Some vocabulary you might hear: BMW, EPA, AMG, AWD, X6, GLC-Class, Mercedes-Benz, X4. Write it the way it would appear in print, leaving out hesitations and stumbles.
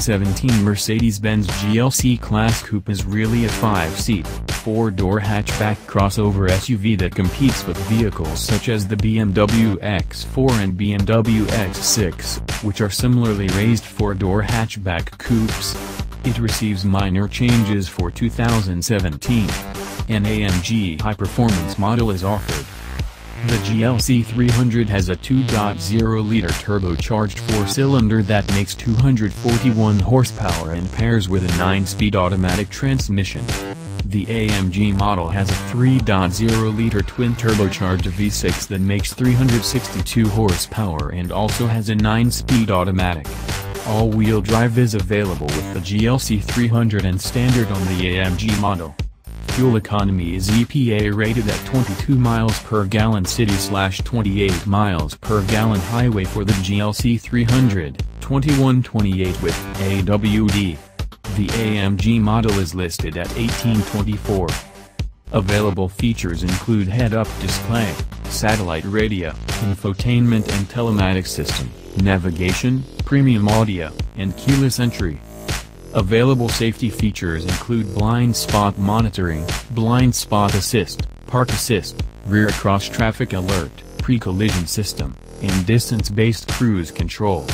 2017 Mercedes-Benz GLC-Class Coupe is really a 5-seat, 4-door hatchback crossover SUV that competes with vehicles such as the BMW X4 and BMW X6, which are similarly raised 4-door hatchback coupes. It receives minor changes for 2017. An AMG high-performance model is offered. The GLC 300 has a 2.0-liter turbocharged 4-cylinder that makes 241 horsepower and pairs with a 9-speed automatic transmission. The AMG model has a 3.0-liter twin-turbocharged V6 that makes 362 horsepower and also has a 9-speed automatic. All-wheel drive is available with the GLC 300 and standard on the AMG model. Fuel economy is EPA rated at 22 miles per gallon city/28 miles per gallon highway for the GLC 300, 2128 with AWD. The AMG model is listed at 1824. Available features include head-up display, satellite radio, infotainment and telematic system, navigation, premium audio, and keyless entry. Available safety features include blind spot monitoring, blind spot assist, park assist, rear cross traffic alert, pre-collision system, and distance-based cruise control.